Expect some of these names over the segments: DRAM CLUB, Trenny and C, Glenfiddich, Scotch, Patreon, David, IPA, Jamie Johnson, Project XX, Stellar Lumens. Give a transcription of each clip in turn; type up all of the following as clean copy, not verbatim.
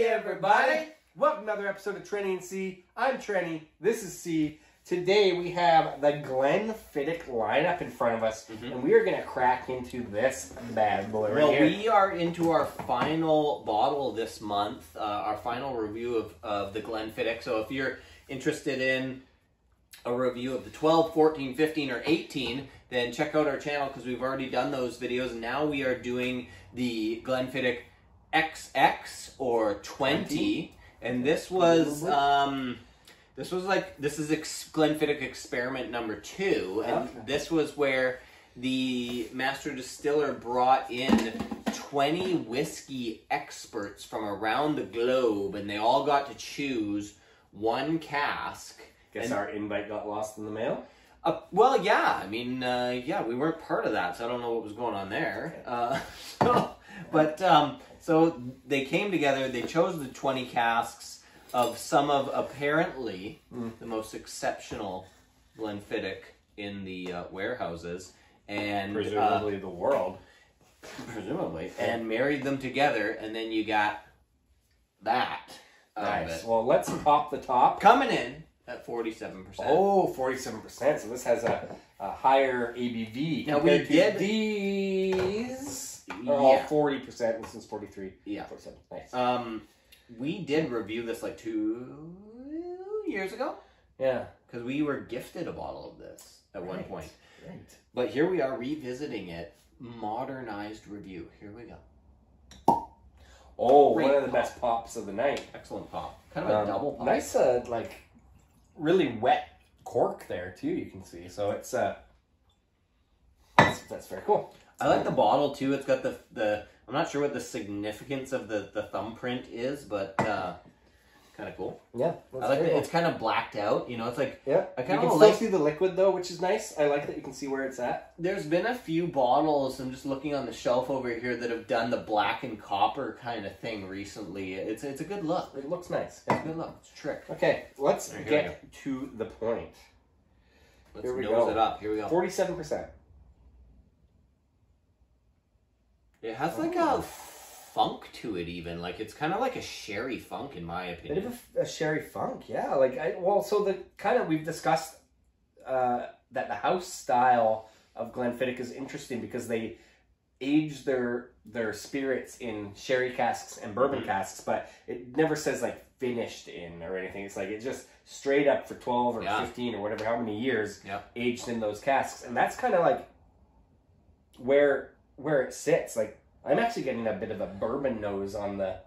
Hey everybody! Welcome to another episode of Trenny and C. I'm Trenny, this is C. Today we have the Glenfiddich lineup in front of us, and we are going to crack into this bad boy right here. We are into our final bottle this month, our final review of the Glenfiddich. So if you're interested in a review of the 12, 14, 15, or 18, then check out our channel because we've already done those videos. Now we are doing the Glenfiddich XX or 20, and this was this is Glenfiddich experiment number 2, and this was where the master distiller brought in 20 whiskey experts from around the globe, and they all got to choose one cask. Guess our invite got lost in the mail. Well, yeah, I mean, yeah, we weren't part of that, so I don't know what was going on there. So they came together, they chose the 20 casks of some of, apparently, the most exceptional Glenfiddich in the warehouses. And presumably the world. Presumably. And married them together, and then you got that. Nice. Well, let's pop the top. Coming in at 47%. Oh, 47%. So this has a higher ABV. Now, we did these. They're all 40%, and this is 43. Yeah. 47. Nice. We did review this like 2 years ago. Yeah. Because we were gifted a bottle of this at one point. Right. But here we are revisiting it. Modernized review. Here we go. Oh, great, one of the best pops of the night. Excellent pop. Kind of a double pop. Nice, like, really wet cork there, too, you can see. So it's, that's very cool. I like the bottle, too. It's got the I'm not sure what the significance of the thumbprint is, but kind of cool. Yeah. I like that it's kind of blacked out. You know, it's like... Yeah. I kind of like... You can still see the liquid, though, which is nice. I like that you can see where it's at. There's been a few bottles, I'm just looking on the shelf over here, that have done the black and copper kind of thing recently. It's a good look. It looks nice. It's a good look. It's a trick. Okay, let's get to the point. Let's nose it up. Here we go. 47%. It has like a funk to it, even. Like, it's kind of like a sherry funk, in my opinion. Bit of a sherry funk, yeah. Like, so the kind of, we've discussed that the house style of Glenfiddich is interesting because they age their spirits in sherry casks and bourbon casks, but it never says like finished in or anything. It's like, it just straight up for 12 or 15 or whatever, how many years aged in those casks. And that's kind of like where it sits. Like, I'm actually getting a bit of a bourbon nose on the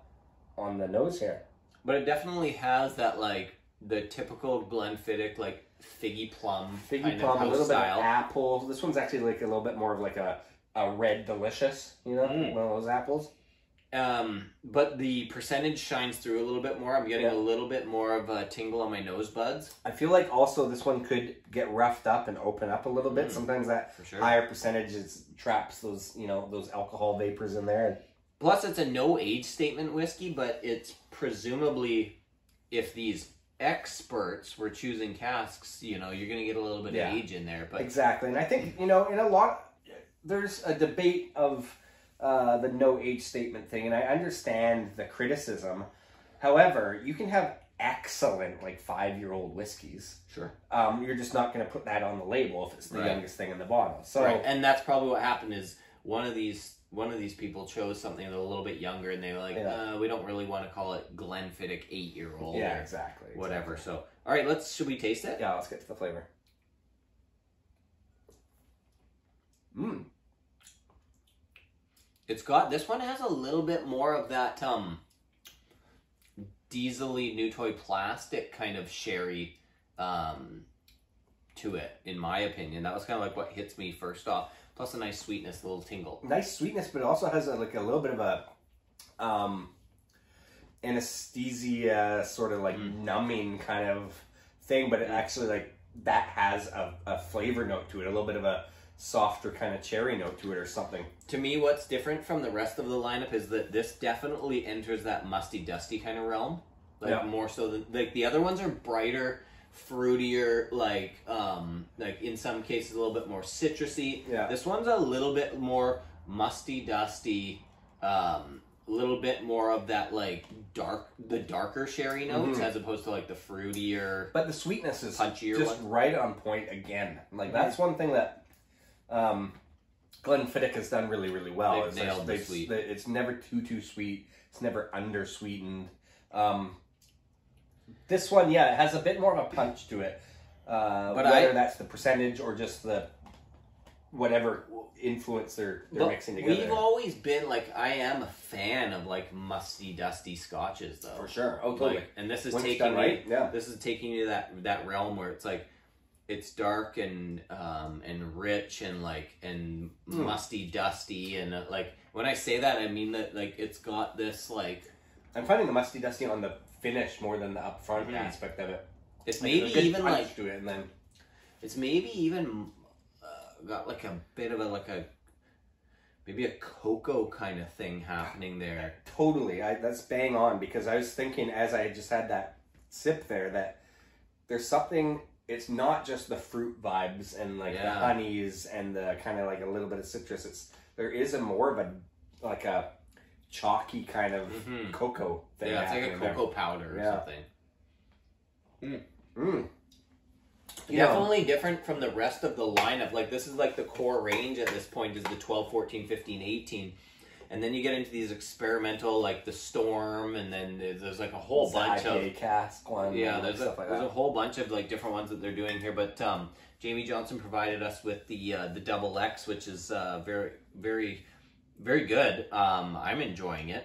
nose here, but it definitely has that, like, the typical Glenfiddich, like figgy plum, a little bit of apple. This one's actually like a little bit more of like a red delicious, you know, one of those apples. But the percentage shines through a little bit more. I'm getting a little bit more of a tingle on my nose buds. I feel like also this one could get roughed up and open up a little bit. Sometimes that higher percentage traps those, you know, those alcohol vapors in there. Plus, it's a no age statement whiskey, but it's presumably, if these experts were choosing casks, you know, you're going to get a little bit of age in there. But exactly, and I think, you know, in a lot, there's a debate of the no age statement thing, and I understand the criticism. However, you can have excellent, like, 5-year-old whiskeys. Sure. You're just not going to put that on the label if it's the youngest thing in the bottle. So, and that's probably what happened, is one of these people chose something that was a little bit younger, and they were like, we don't really want to call it Glenfiddich 8-year-old. Yeah, exactly. Whatever. So, all right, should we taste it? Yeah, let's get to the flavor. Mmm. It's got, this one has a little bit more of that diesely new toy plastic kind of sherry to it, in my opinion. That was kind of like what hits me first off. Plus a nice sweetness, a little tingle. Nice sweetness, but it also has a little bit of a anesthesia, sort of like numbing kind of thing, but it actually, like, that has a flavor note to it, a little bit of a softer kind of cherry note to it or something. To me, what's different from the rest of the lineup is that this definitely enters that musty dusty kind of realm, like more so than, like, the other ones are brighter, fruitier, like in some cases a little bit more citrusy. This one's a little bit more musty dusty, a little bit more of that, like, darker sherry notes, as opposed to, like, the fruitier, but the sweetness is just right on point again. Like, that's one thing that Glenfiddich has done really, really well. They've nailed the sweet. It's never too sweet. It's never undersweetened. This one, yeah, it has a bit more of a punch to it. But whether that's the percentage or just the whatever influence they're mixing together. We've always been, like, I am a fan of, like, musty, dusty scotches, though. For sure. Oh, totally. Like, and this is taking you to that realm where it's, like, it's dark and rich and musty, dusty, and like, when I say that, I mean that, like, it's got this, like, I'm finding the musty, dusty on the finish more than the upfront aspect of it. It's like, maybe even like to it, and then it's maybe even got like a bit of a maybe a cocoa kind of thing happening there. Totally, that's bang on, because I was thinking as I just had that sip there that there's something. It's not just the fruit vibes and like the honeys and the kind of like a little bit of citrus. There is a more of a chalky kind of cocoa thing. Yeah, it's like a cocoa powder or something. Definitely different from the rest of the lineup. Like, this is like the core range at this point is the 12, 14, 15, 18. And then you get into these experimental, like the Storm, and then there's like a whole bunch of IPA cask one. Yeah, there's a whole bunch of like different ones that they're doing here. But Jamie Johnson provided us with the Double X, which is very, very, very good. I'm enjoying it.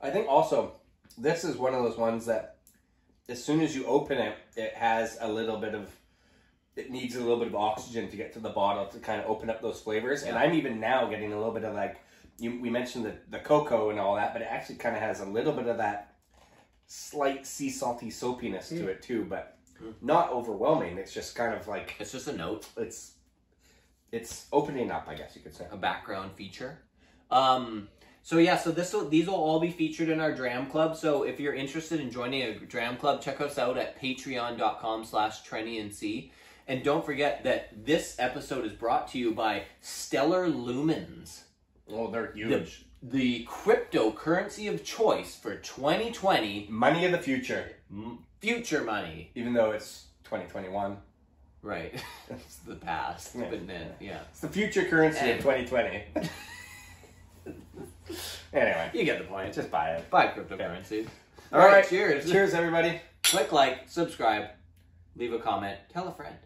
I think also this is one of those ones that as soon as you open it, it has a little bit of. It needs a little bit of oxygen to get to the bottle to kind of open up those flavors. And I'm even now getting a little bit of like, we mentioned the cocoa and all that, but it actually kind of has a little bit of that slight sea salty soapiness to it too, but not overwhelming. It's just kind of like, it's just a note. It's opening up, I guess you could say. A background feature. So yeah, so these will all be featured in our DRAM Club. So if you're interested in joining a DRAM Club, check us out at patreon.com/trennyandc. And don't forget that this episode is brought to you by Stellar Lumens. Oh, they're huge. The cryptocurrency of choice for 2020. Money of the future. Future money. Even though it's 2021. Right. It's the past. Yeah. But then, yeah. It's the future currency of 2020. Anyway. You get the point. Just buy it. Buy cryptocurrencies. All right. Cheers. Cheers, everybody. Click like, subscribe. Leave a comment. Tell a friend.